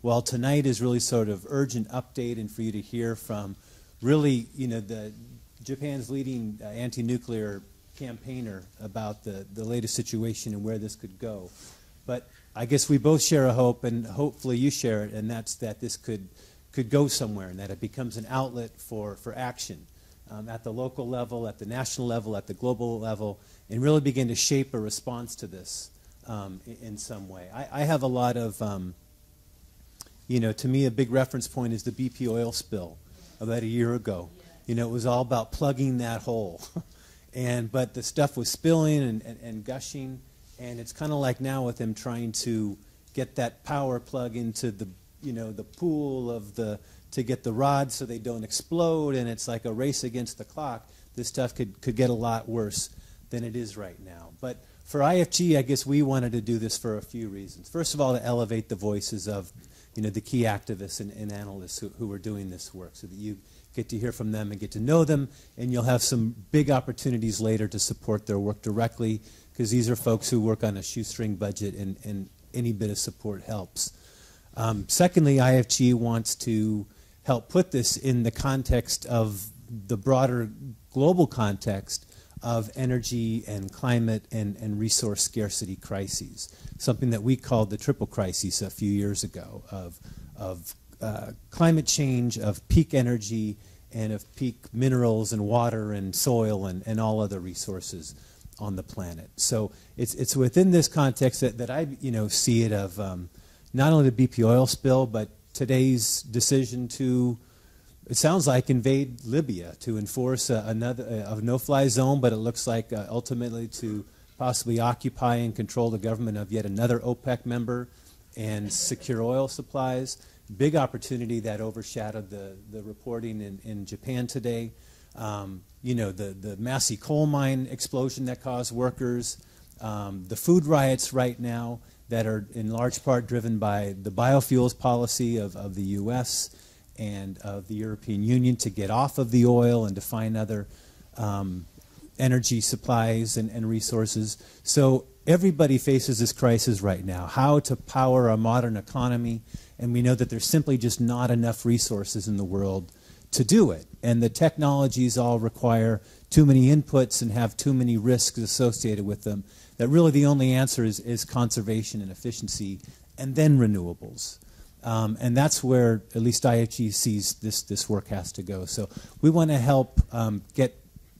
while tonight is really sort of urgent update and for you to hear from really, you know, the Japan's leading anti-nuclear campaigner about the latest situation and where this could go. But I guess we both share a hope, and hopefully you share it, and that's that this could go somewhere and that it becomes an outlet for action at the local level, at the national level, at the global level, and really begin to shape a response to this in some way. I have a lot of, you know, to me a big reference point is the BP oil spill about a year ago. You know, it was all about plugging that hole. But the stuff was spilling and gushing, and it's kind of like now with them trying to get that power plug into the, you know, the pool of the, to get the rods so they don't explode, and it's like a race against the clock. This stuff could get a lot worse than it is right now. But for IFG, I guess we wanted to do this for a few reasons. First of all, to elevate the voices of, you know, the key activists and analysts who are doing this work so that you get to hear from them and get to know them, and you'll have some big opportunities later to support their work directly, because these are folks who work on a shoestring budget, and any bit of support helps. Secondly, IFG wants to help put this in the context of the broader global context of energy and climate and resource scarcity crises, something that we called the triple crisis a few years ago of climate change, of peak energy, and of peak minerals and water and soil and all other resources on the planet. So it's within this context that I, you know, see it of not only the BP oil spill, but today's decision to, it sounds like, invade Libya, to enforce another no-fly zone, but it looks like ultimately to possibly occupy and control the government of yet another OPEC member and secure oil supplies. Big opportunity that overshadowed the reporting in Japan today. You know, the Massey coal mine explosion that caused workers, the food riots right now that are in large part driven by the biofuels policy of the U.S. and of the European Union to get off of the oil and to find other energy supplies and resources. So everybody faces this crisis right now, how to power a modern economy, and we know that there's simply just not enough resources in the world to do it. And the technologies all require too many inputs and have too many risks associated with them, that really the only answer is conservation and efficiency, and then renewables. And that's where at least IHE sees this work has to go. So we want to help get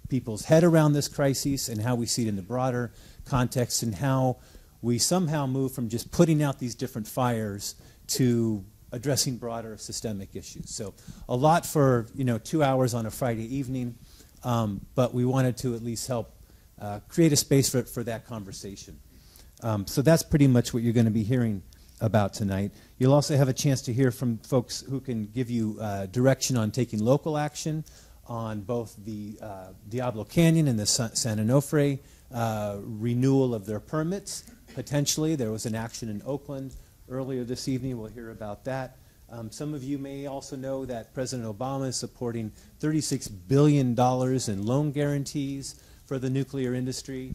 people's head around this crisis and how we see it in the broader context, and how we somehow move from just putting out these different fires to addressing broader systemic issues. So a lot for, you know, 2 hours on a Friday evening, but we wanted to at least help create a space for that conversation. So that's pretty much what you're going to be hearing about tonight. You'll also have a chance to hear from folks who can give you direction on taking local action on both the Diablo Canyon and the San Onofre renewal of their permits. Potentially, there was an action in Oakland earlier this evening. We'll hear about that. Some of you may also know that President Obama is supporting $36 billion in loan guarantees for the nuclear industry.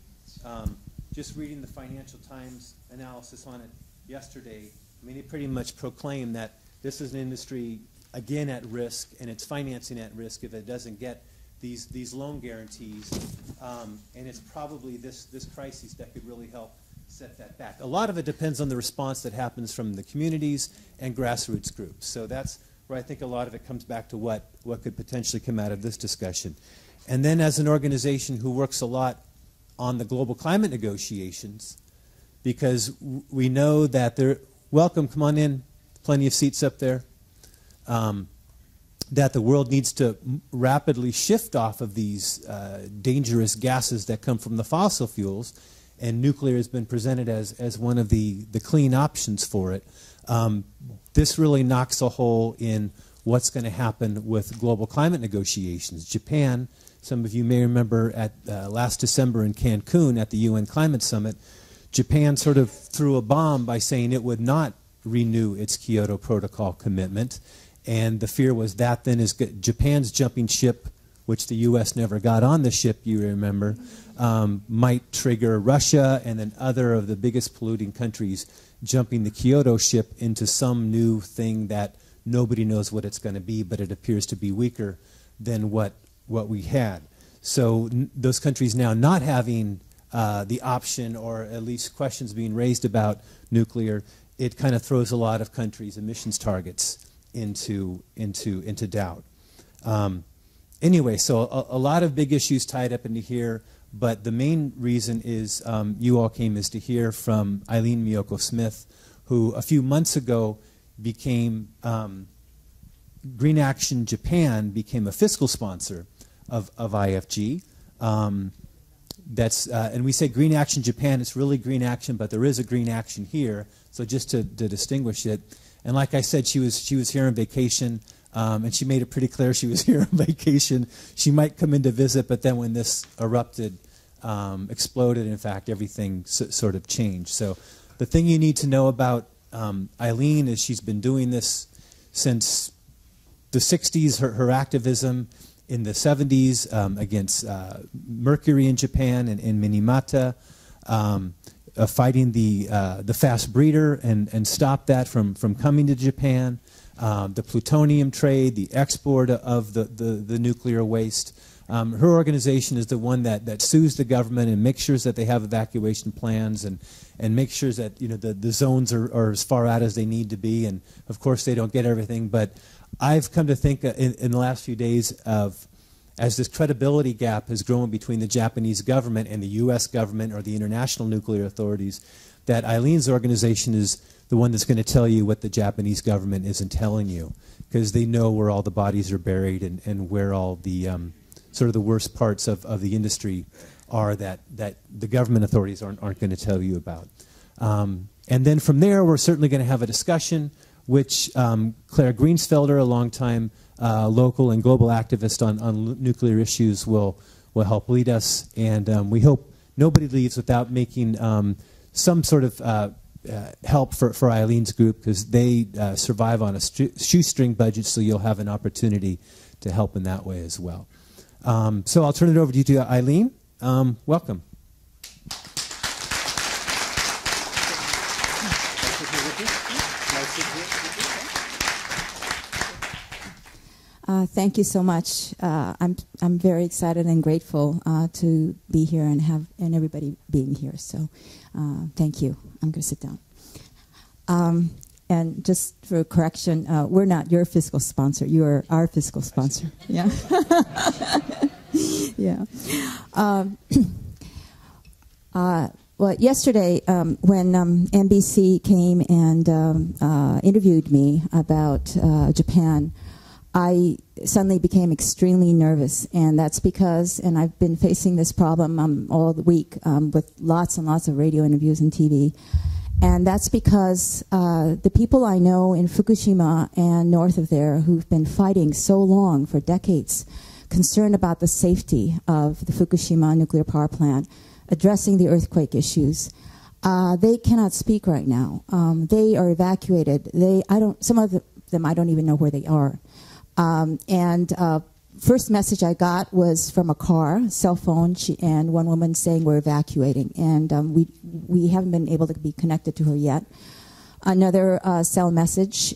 Just reading the Financial Times analysis on it yesterday, I mean, it pretty much proclaimed that this is an industry, again, at risk, and it's financing at risk if it doesn't get these loan guarantees. And it's probably this crisis that could really help set that back. A lot of it depends on the response that happens from the communities and grassroots groups. So that's where I think a lot of it comes back to what could potentially come out of this discussion. And then as an organization who works a lot on the global climate negotiations, because we know that there, welcome, come on in, plenty of seats up there, that the world needs to rapidly shift off of these dangerous gases that come from the fossil fuels, and nuclear has been presented as one of the clean options for it. This really knocks a hole in what's going to happen with global climate negotiations. Japan, some of you may remember at last December in Cancun at the UN Climate Summit, Japan sort of threw a bomb by saying it would not renew its Kyoto Protocol commitment. And the fear was that then is Japan's jumping ship, which the U.S. never got on the ship, you remember, might trigger Russia and then other of the biggest polluting countries jumping the Kyoto ship into some new thing that nobody knows what it's going to be, but it appears to be weaker than what we had. So those countries now not having the option, or at least questions being raised about nuclear, it kind of throws a lot of countries' emissions targets into doubt. Anyway, so a lot of big issues tied up into here, but the main reason is you all came is to hear from Aileen Mioko Smith, who a few months ago became, Green Action Japan became a fiscal sponsor of IFG. That's, and we say Green Action Japan, it's really Green Action, but there is a Green Action here, so just to distinguish it. And like I said, she was here on vacation. And she made it pretty clear she was here on vacation. She might come in to visit, but then when this erupted, exploded, in fact, everything sort of changed. So the thing you need to know about Aileen is she's been doing this since the 60s, her activism in the 70s against mercury in Japan and in Minamata, fighting the fast breeder and stop that from coming to Japan. The plutonium trade, the export of the nuclear waste. Her organization is the one that sues the government and makes sure that they have evacuation plans and makes sure that, you know, the zones are as far out as they need to be. And, of course, they don't get everything. But I've come to think in the last few days of, as this credibility gap has grown between the Japanese government and the U.S. government or the international nuclear authorities, that Aileen's organization is the one that's going to tell you what the Japanese government isn't telling you, because they know where all the bodies are buried and where all the sort of the worst parts of the industry are that the government authorities aren't going to tell you about. And then from there, we're certainly going to have a discussion, which Claire Greensfelder, a longtime local and global activist on nuclear issues, will help lead us. And we hope nobody leaves without making some sort of help for Aileen's group, because they survive on a shoestring budget, so you'll have an opportunity to help in that way as well. So I'll turn it over to you, Aileen. Welcome. Thank you so much. I'm very excited and grateful to be here and everybody being here. So, thank you. I'm going to sit down. And just for a correction, we're not your fiscal sponsor. You are our fiscal sponsor. Yeah. Yeah. Well, yesterday when NBC came and interviewed me about Japan, I suddenly became extremely nervous, and that's because, and I've been facing this problem all the week with lots and lots of radio interviews and TV, and that's because the people I know in Fukushima and north of there who've been fighting so long for decades, concerned about the safety of the Fukushima nuclear power plant, addressing the earthquake issues, they cannot speak right now. They are evacuated. Some of them I don't even know where they are. First message I got was from a car, cell phone, and one woman saying we're evacuating, and we haven't been able to be connected to her yet. Another cell message,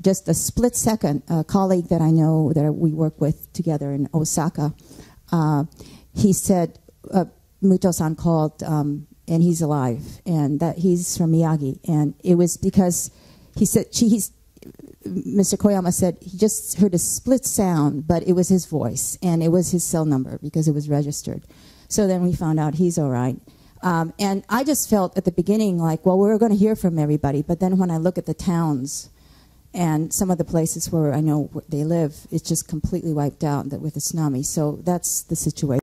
just a split second, a colleague that I know that we work with together in Osaka, he said, Muto-san called, and he's alive, and that he's from Miyagi, and it was because he said, Mr. Koyama said he just heard a split sound, but it was his voice, and it was his cell number because it was registered. So then we found out he's all right. And I just felt at the beginning like, well, we're going to hear from everybody. But then when I look at the towns and some of the places where I know they live, it's just completely wiped out with the tsunami. So that's the situation.